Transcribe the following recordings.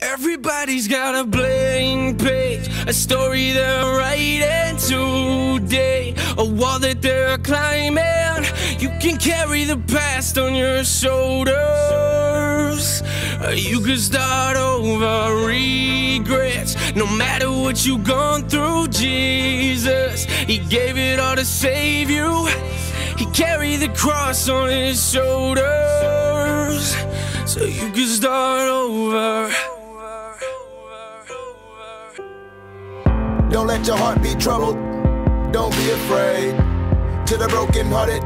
Everybody's got a blank page, a story they're writing today, a wall that they're climbing. You can carry the past on your shoulders, you can start over regrets. No matter what you've gone through, Jesus, He gave it all to save you. He carried the cross on His shoulders, so you can start over. Don't let your heart be troubled, don't be afraid. To the brokenhearted,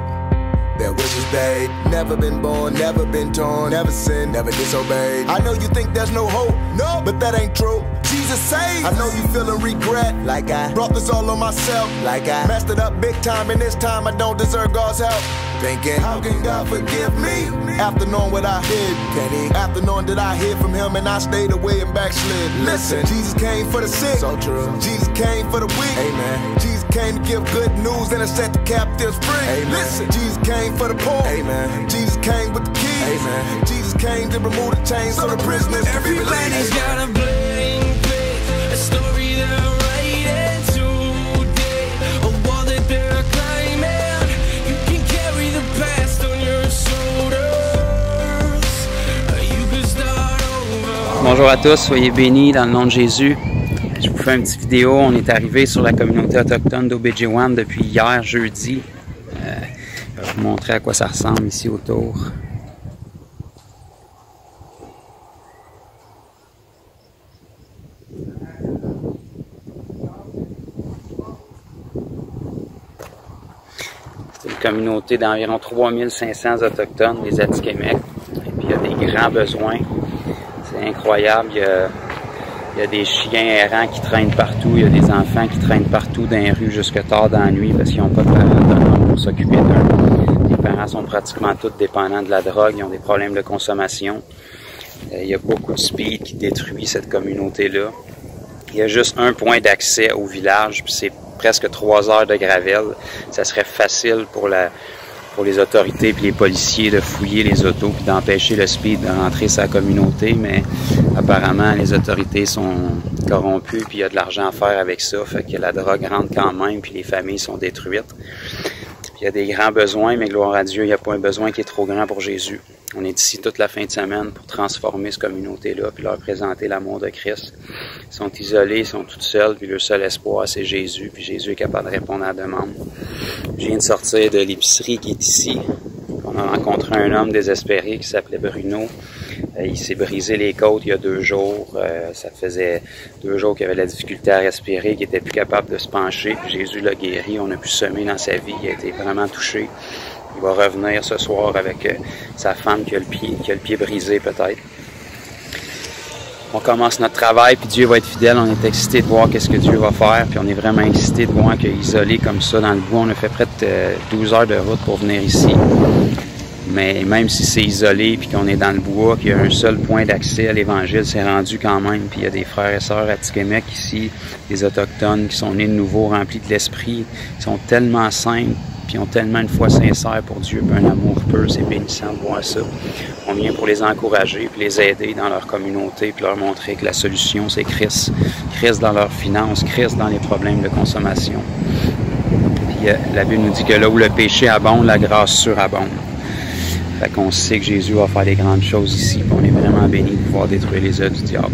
their wish is paid. Never been born, never been torn, never sinned, never disobeyed. I know you think there's no hope, no, but that ain't true. Jesus saves. I know you feeling regret, like I brought this all on myself, like I messed it up big time, and this time I don't deserve God's help. Thinking, how can God forgive me? After knowing what I did, can He? After knowing that I hid from Him and I stayed away and backslid. Listen, Jesus came for the sick, so true. Jesus came for the weak, amen. Jesus came to give good news and to set the captives free, amen. Listen, Jesus came for the poor, amen. Jesus came with the keys, amen. Jesus came to remove the chains so the prisoners could be released. Everybody's got a blank page, a story that. Bonjour à tous, soyez bénis dans le nom de Jésus. Je vous fais une petite vidéo. On est arrivé sur la communauté autochtone d'Obedjiwan depuis hier, jeudi. Je vais vous montrer à quoi ça ressemble ici autour. C'est une communauté d'environ 3500 autochtones, les Atikamekw. Et puis il y a des grands besoins. C'est incroyable, il y a des chiens errants qui traînent partout, il y a des enfants qui traînent partout dans les rues jusque tard dans la nuit parce qu'ils n'ont pas de parents pour s'occuper d'eux. Les parents sont pratiquement tous dépendants de la drogue, ils ont des problèmes de consommation. Il y a beaucoup de speed qui détruit cette communauté-là. Il y a juste un point d'accès au village, puis c'est presque 3 heures de gravelle. Ça serait facile pour les autorités et les policiers de fouiller les autos et d'empêcher le speed de rentrer sa communauté, mais apparemment les autorités sont corrompues puis il y a de l'argent à faire avec ça, fait que la drogue rentre quand même puis les familles sont détruites. Il y a des grands besoins, mais gloire à Dieu, il n'y a pas un besoin qui est trop grand pour Jésus. On est ici toute la fin de semaine pour transformer cette communauté-là puis leur présenter l'amour de Christ. Ils sont isolés, ils sont toutes seuls, puis leur seul espoir, c'est Jésus, puis Jésus est capable de répondre à la demande. Je viens de sortir de l'épicerie qui est ici. On a rencontré un homme désespéré qui s'appelait Bruno. Il s'est brisé les côtes il y a 2 jours. Ça faisait 2 jours qu'il avait de la difficulté à respirer, qu'il n'était plus capable de se pencher. Puis Jésus l'a guéri. On a pu semer dans sa vie. Il a été vraiment touché. Il va revenir ce soir avec sa femme qui a le pied brisé peut-être. On commence notre travail, puis Dieu va être fidèle. On est excité de voir qu'est-ce que Dieu va faire, puis on est vraiment excité de voir qu'isolé comme ça dans le bois, on a fait près de 12 heures de route pour venir ici. Mais même si c'est isolé, puis qu'on est dans le bois, qu'il y a un seul point d'accès à l'Évangile, c'est rendu quand même. Puis il y a des frères et sœurs Atikamekw ici, des Autochtones qui sont nés de nouveau, remplis de l'Esprit, qui sont tellement simples, puis ont tellement une foi sincère pour Dieu, puis un amour pur, c'est bénissant de voir ça. On vient pour les encourager, puis les aider dans leur communauté, puis leur montrer que la solution, c'est Christ. Christ dans leurs finances, Christ dans les problèmes de consommation. Puis la Bible nous dit que là où le péché abonde, la grâce surabonde. Fait qu'on sait que Jésus va faire des grandes choses ici, puis on est vraiment bénis de pouvoir détruire les œuvres du diable.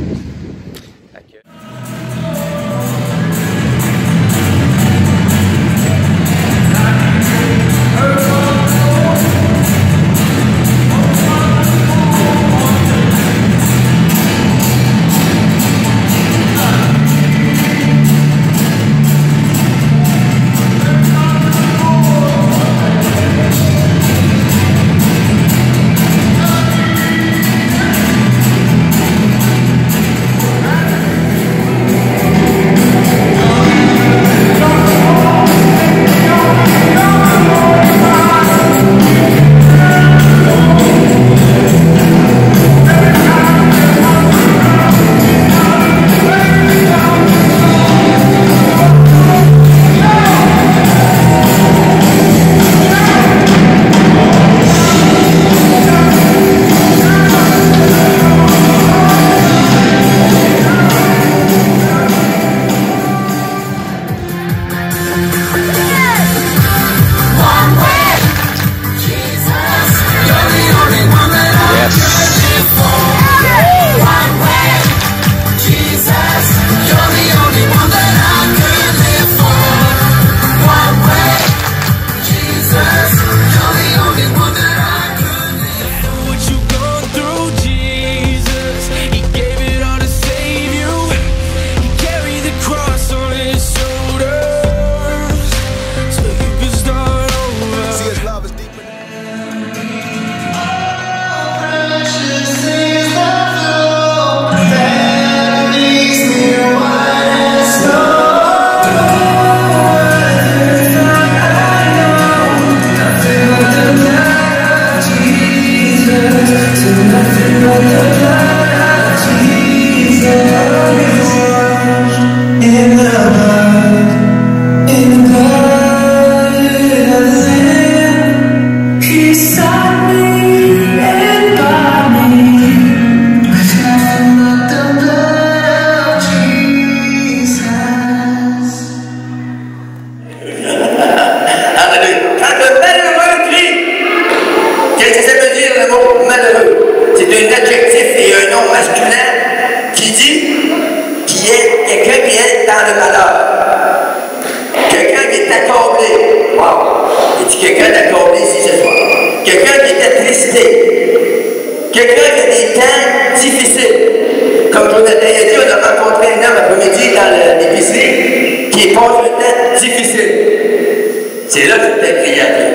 Quelqu'un n'est pas venu ici ce soir. Quelqu'un qui était tristé. Quelqu'un qui a des temps difficiles. Comme je vous ai dit, on a rencontré un homme après-midi dans l'épicerie qui passe le temps difficile. C'est là que j'étais crié à Dieu.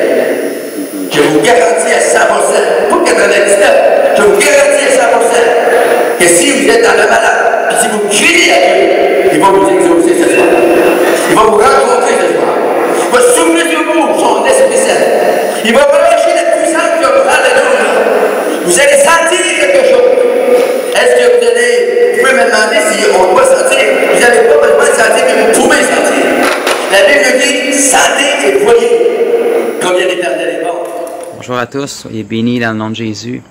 Je vous garantis à 100%, pas 99, je vous garantis à 100% que si vous êtes dans le malade, si vous criez à Dieu, il va vous exaucer ce soir. Il va vous rencontrer ce soir. Il va souffler sur vous son esprit saint. Il va relâcher la puissance qui va vous rendre heureux. Vous allez sentir quelque chose. Est-ce que vous allez. Vous pouvez me demander si on doit sentir. Vous n'avez pas besoin de sentir, mais vous pouvez sentir. La Bible dit sentez et voyez combien l'Éternel est bon. Bonjour à tous, soyez bénis dans le nom de Jésus.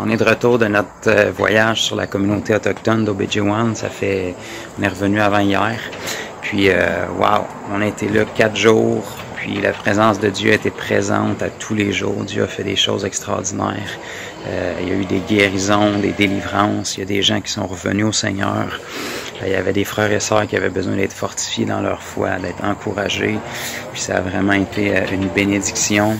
On est de retour de notre voyage sur la communauté autochtone d'Obedjiwan. On est revenu avant hier. Puis, wow, on a été là 4 jours. Puis la présence de Dieu était présente à tous les jours. Dieu a fait des choses extraordinaires. Il y a eu des guérisons, des délivrances. Il y a des gens qui sont revenus au Seigneur. Il y avait des frères et sœurs qui avaient besoin d'être fortifiés dans leur foi, d'être encouragés. Puis ça a vraiment été une bénédiction.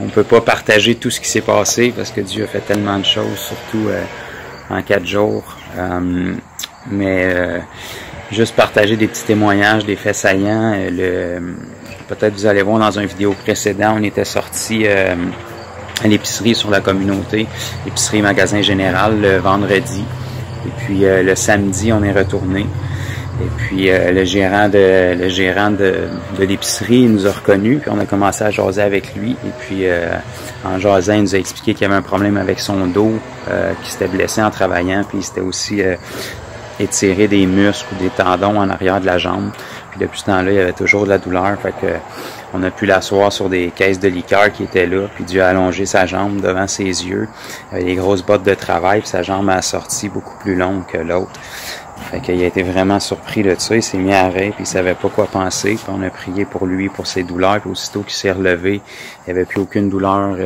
On ne peut pas partager tout ce qui s'est passé parce que Dieu a fait tellement de choses, surtout en 4 jours. Mais juste partager des petits témoignages, des faits saillants. Peut-être vous allez voir dans une vidéo précédente, on était sortis à l'épicerie sur la communauté, l'épicerie magasin général le vendredi. Et puis le samedi, on est retourné. Et puis le gérant de l'épicerie nous a reconnus, puis on a commencé à jaser avec lui. Et puis en jasant, il nous a expliqué qu'il y avait un problème avec son dos, qu'il s'était blessé en travaillant, puis il s'était aussi étiré des muscles ou des tendons en arrière de la jambe. Puis depuis ce temps-là, il y avait toujours de la douleur. Fait que on a pu l'asseoir sur des caisses de liqueur qui étaient là, puis Dieu a allongé sa jambe devant ses yeux. Il avait des grosses bottes de travail, puis sa jambe a sorti beaucoup plus longue que l'autre. Fait qu'il a été vraiment surpris de ça, il s'est mis à rire, puis il savait pas quoi penser, puis on a prié pour lui, pour ses douleurs, puis aussitôt qu'il s'est relevé, il n'y avait plus aucune douleur,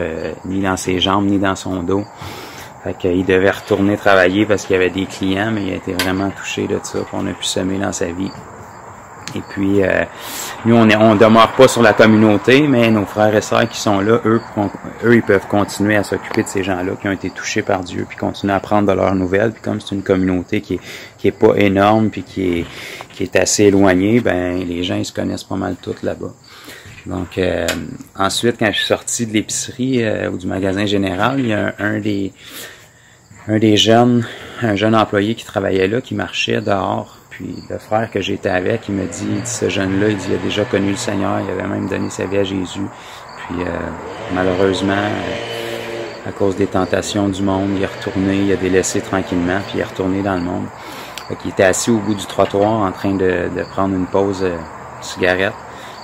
ni dans ses jambes, ni dans son dos. Fait qu'il devait retourner travailler parce qu'il y avait des clients, mais il a été vraiment touché de ça, puis on a pu semer dans sa vie. Et puis, nous, on demeure pas sur la communauté, mais nos frères et sœurs qui sont là, eux, ils peuvent continuer à s'occuper de ces gens-là qui ont été touchés par Dieu, puis continuer à prendre de leurs nouvelles. Puis comme c'est une communauté qui est pas énorme, puis qui est assez éloignée, ben les gens, ils se connaissent pas mal tous là-bas. Donc, ensuite, quand je suis sorti de l'épicerie ou du magasin général, il y a un des jeunes, un jeune employé qui travaillait là, qui marchait dehors. Puis le frère que j'étais avec, il me dit, ce jeune-là, il dit, il a déjà connu le Seigneur, il avait même donné sa vie à Jésus. Puis malheureusement, à cause des tentations du monde, il est retourné, il a délaissé tranquillement, puis il est retourné dans le monde. Fait qu'il était assis au bout du trottoir en train de prendre une pause cigarette.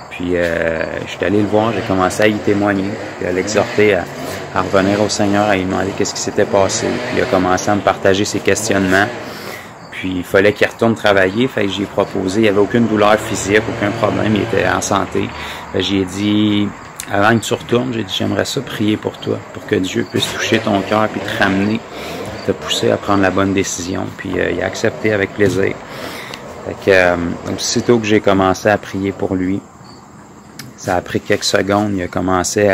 Puis je suis allé le voir, j'ai commencé à y témoigner, puis à l'exhorter à revenir au Seigneur, à lui demander qu'est-ce qui s'était passé. Puis il a commencé à me partager ses questionnements. Puis il fallait qu'il retourne travailler, fait que j'y ai proposé, il n'y avait aucune douleur physique, aucun problème, il était en santé. J'ai dit, avant que tu retournes, j'ai dit, j'aimerais ça prier pour toi, pour que Dieu puisse toucher ton cœur, puis te ramener, te pousser à prendre la bonne décision. Puis il a accepté avec plaisir. Fait que, aussitôt que j'ai commencé à prier pour lui, ça a pris quelques secondes, il a commencé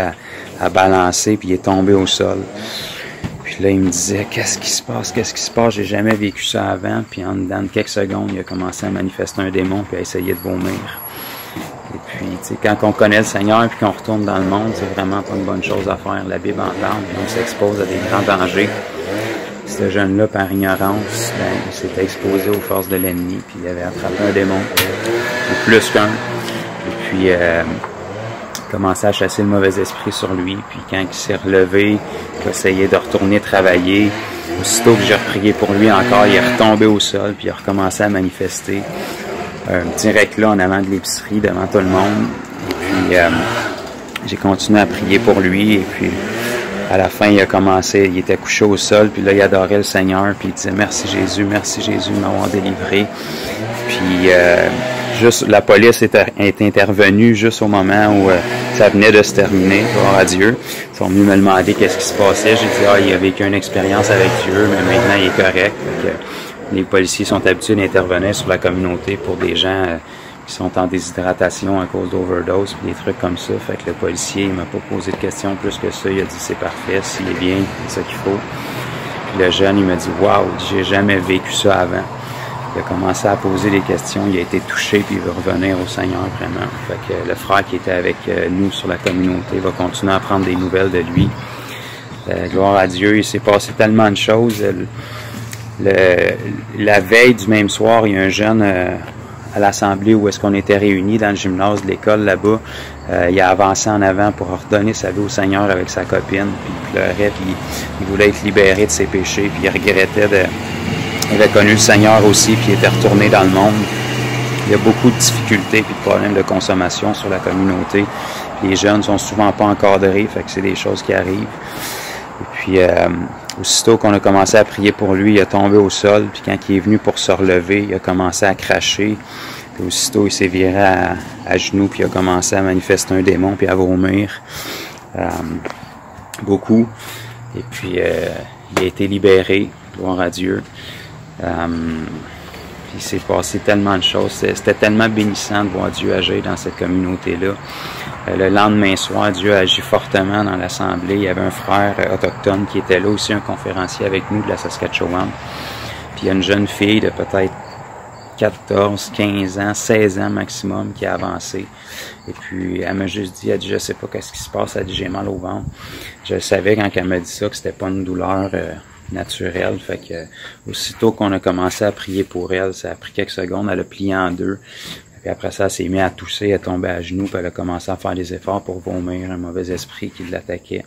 à balancer, puis il est tombé au sol. Puis là, il me disait, qu'est-ce qui se passe, qu'est-ce qui se passe, j'ai jamais vécu ça avant. Puis en dedans de quelques secondes, il a commencé à manifester un démon, puis à essayer de vomir. Et puis, tu sais, quand on connaît le Seigneur, puis qu'on retourne dans le monde, c'est vraiment pas une bonne chose à faire. La Bible en parle, puis on s'expose à des grands dangers. Ce jeune-là, par ignorance, ben, il s'était exposé aux forces de l'ennemi, puis il avait attrapé un démon, ou plus qu'un. Et puis, commencé à chasser le mauvais esprit sur lui, puis quand il s'est relevé, il a essayé de retourner travailler. Aussitôt que j'ai reprié pour lui encore, il est retombé au sol, puis il a recommencé à manifester. Un petit rec là en avant de l'épicerie, devant tout le monde. Et puis, j'ai continué à prier pour lui, et puis à la fin, il a commencé, il était couché au sol, puis là, il adorait le Seigneur, puis il disait « merci Jésus de m'avoir délivré ». Puis, juste, la police est intervenue juste au moment où ça venait de se terminer, gloire à Dieu. Ils sont venus me demander qu'est-ce qui se passait. J'ai dit, ah, il a vécu une expérience avec Dieu, mais maintenant il est correct. Donc, les policiers sont habitués d'intervenir sur la communauté pour des gens qui sont en déshydratation à cause d'overdose, puis des trucs comme ça. Fait que le policier, il m'a pas posé de questions plus que ça. Il a dit, c'est parfait, s'il est bien, c'est ça qu'il faut. Puis le jeune, il m'a dit, waouh, j'ai jamais vécu ça avant. Il a commencé à poser des questions, il a été touché, puis il veut revenir au Seigneur vraiment. Fait que le frère qui était avec nous sur la communauté va continuer à prendre des nouvelles de lui. Gloire à Dieu, il s'est passé tellement de choses. La veille du même soir, il y a un jeune à l'assemblée où est-ce qu'on était réunis dans le gymnase de l'école là-bas. Il a avancé en avant pour redonner sa vie au Seigneur avec sa copine. Puis il pleurait, puis il voulait être libéré de ses péchés, puis il regrettait de... Il avait connu le Seigneur aussi, puis il était retourné dans le monde. Il y a beaucoup de difficultés puis de problèmes de consommation sur la communauté. Puis les jeunes sont souvent pas encadrés, fait que c'est des choses qui arrivent. Et puis, aussitôt qu'on a commencé à prier pour lui, il a tombé au sol. Puis quand il est venu pour se relever, il a commencé à cracher. Puis aussitôt, il s'est viré à genoux, puis il a commencé à manifester un démon, puis à vomir. Beaucoup. Et puis, il a été libéré. Gloire à Dieu. Il s'est passé tellement de choses. C'était tellement bénissant de voir Dieu agir dans cette communauté-là. Le lendemain soir, Dieu a agi fortement dans l'assemblée. Il y avait un frère autochtone qui était là aussi, un conférencier avec nous de la Saskatchewan. Puis il y a une jeune fille de peut-être 14, 15 ans, 16 ans maximum qui a avancé. Et puis, elle m'a juste dit, elle dit, je sais pas qu'est-ce qui se passe, elle dit, j'ai mal au ventre. Je savais quand elle m'a dit ça que c'était pas une douleur naturelle. Fait que aussitôt qu'on a commencé à prier pour elle, ça a pris quelques secondes, elle a plié en deux. Puis après ça, elle s'est mise à tousser, elle est tombée à genoux, puis elle a commencé à faire des efforts pour vomir un mauvais esprit qui l'attaquait.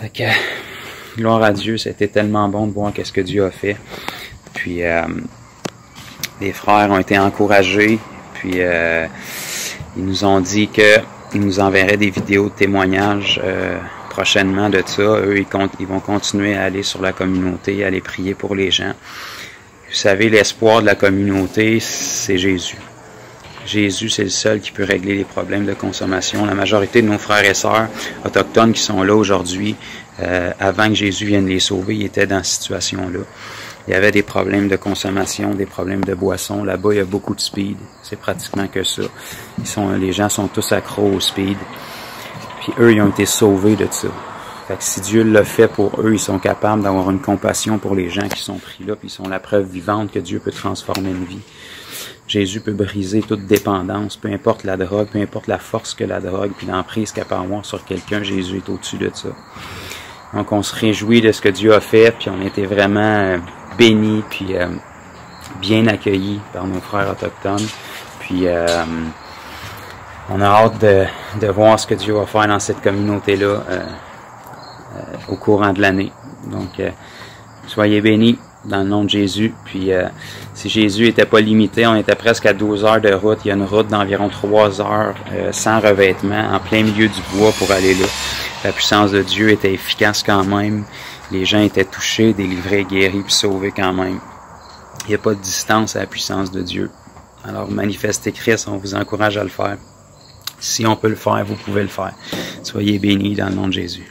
Fait que, gloire à Dieu, c'était tellement bon de voir qu'est-ce que Dieu a fait. Puis, les frères ont été encouragés, puis ils nous ont dit qu'ils nous enverraient des vidéos de témoignages prochainement de ça. Eux, ils vont continuer à aller sur la communauté, à aller prier pour les gens. Vous savez, l'espoir de la communauté, c'est Jésus. Jésus, c'est le seul qui peut régler les problèmes de consommation. La majorité de nos frères et sœurs autochtones qui sont là aujourd'hui, avant que Jésus vienne les sauver, ils étaient dans cette situation-là. Il y avait des problèmes de consommation, des problèmes de boissons. Là-bas, il y a beaucoup de speed. C'est pratiquement que ça. Les gens sont tous accros au speed. Puis eux, ils ont été sauvés de ça. Fait que si Dieu l'a fait pour eux, ils sont capables d'avoir une compassion pour les gens qui sont pris là, puis ils sont la preuve vivante que Dieu peut transformer une vie. Jésus peut briser toute dépendance, peu importe la drogue, peu importe la force que la drogue, puis l'emprise qu'elle peut avoir sur quelqu'un, Jésus est au-dessus de ça. Donc on se réjouit de ce que Dieu a fait, puis on a été vraiment bénis, puis bien accueillis par nos frères autochtones, puis... on a hâte de voir ce que Dieu va faire dans cette communauté-là au courant de l'année. Donc, soyez bénis dans le nom de Jésus. Puis, si Jésus n'était pas limité, on était presque à 12 heures de route. Il y a une route d'environ 3 heures sans revêtement, en plein milieu du bois pour aller là. La puissance de Dieu était efficace quand même. Les gens étaient touchés, délivrés, guéris puis sauvés quand même. Il n'y a pas de distance à la puissance de Dieu. Alors, manifestez Christ, on vous encourage à le faire. Si on peut le faire, vous pouvez le faire. Soyez bénis dans le nom de Jésus.